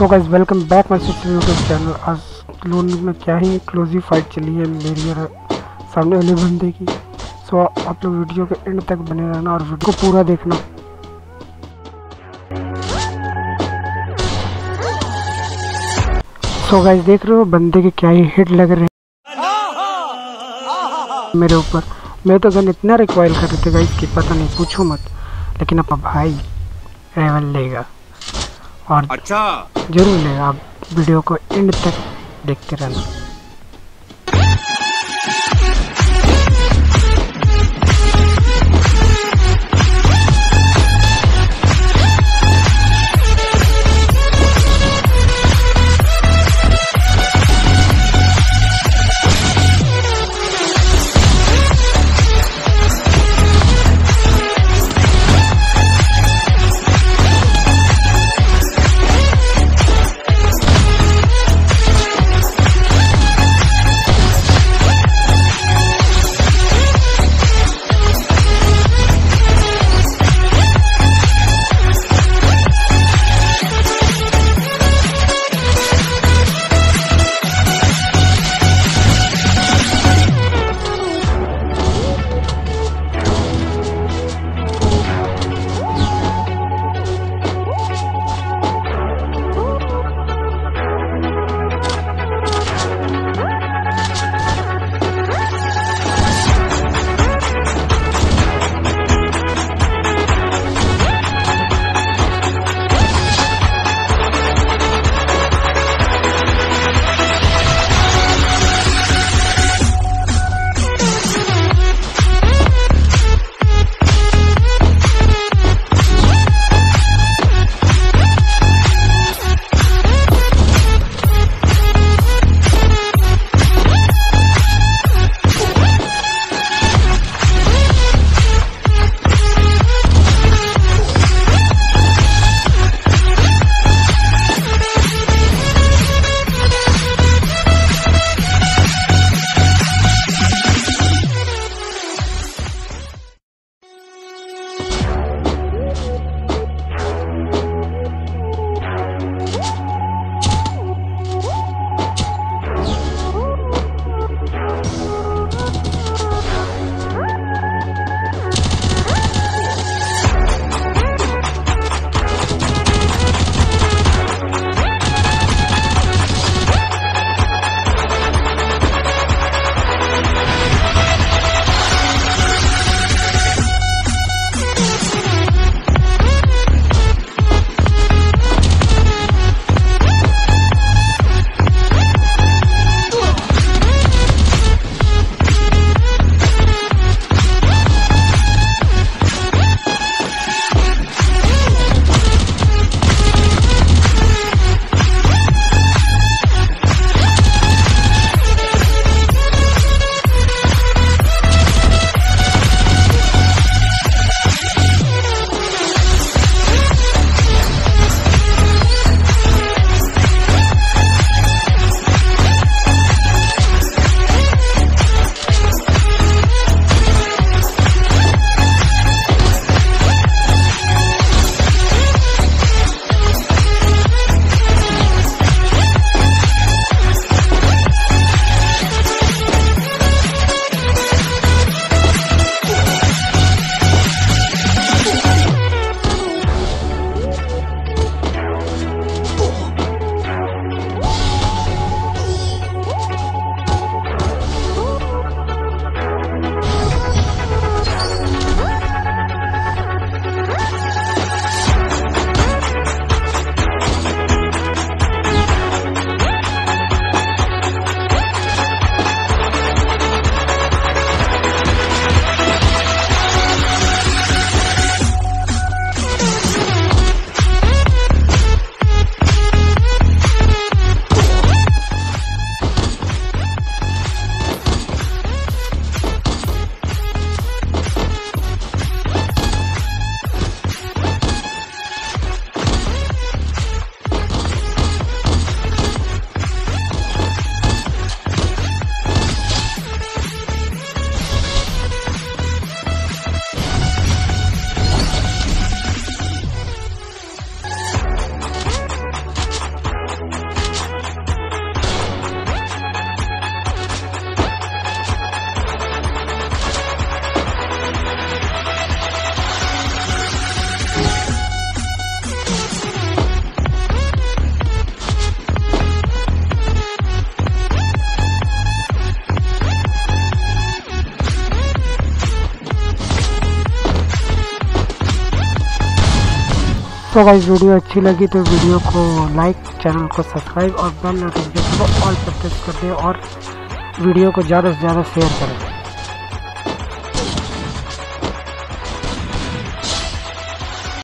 So guys welcome back my YouTube channel. आज loan में क्या ही क्लोजिव फाइट चली है मेरी और सामने वाले बंदे की। सो आप लोग वीडियो के एंड तक बने रहना और वीडियो को पूरा देखना। सो गाइस देख रहे हो बंदे के क्या ही हिट लग रहे हैं मेरे ऊपर। मैं तो गन इतना रिकॉइल कर रहे थे गाइस कि पता नहीं, पूछो मत। लेकिन अपना भाई रेवल लेगा और अच्छा जरूर लेगा। आप वीडियो को एंड तक देखते रहना। तो गाइस वीडियो अच्छी लगी तो वीडियो को लाइक, चैनल को सब्सक्राइब और बेल नोटिफिकेशन को ऑल पर प्रेस कर दें और वीडियो को ज़्यादा से ज़्यादा शेयर करें।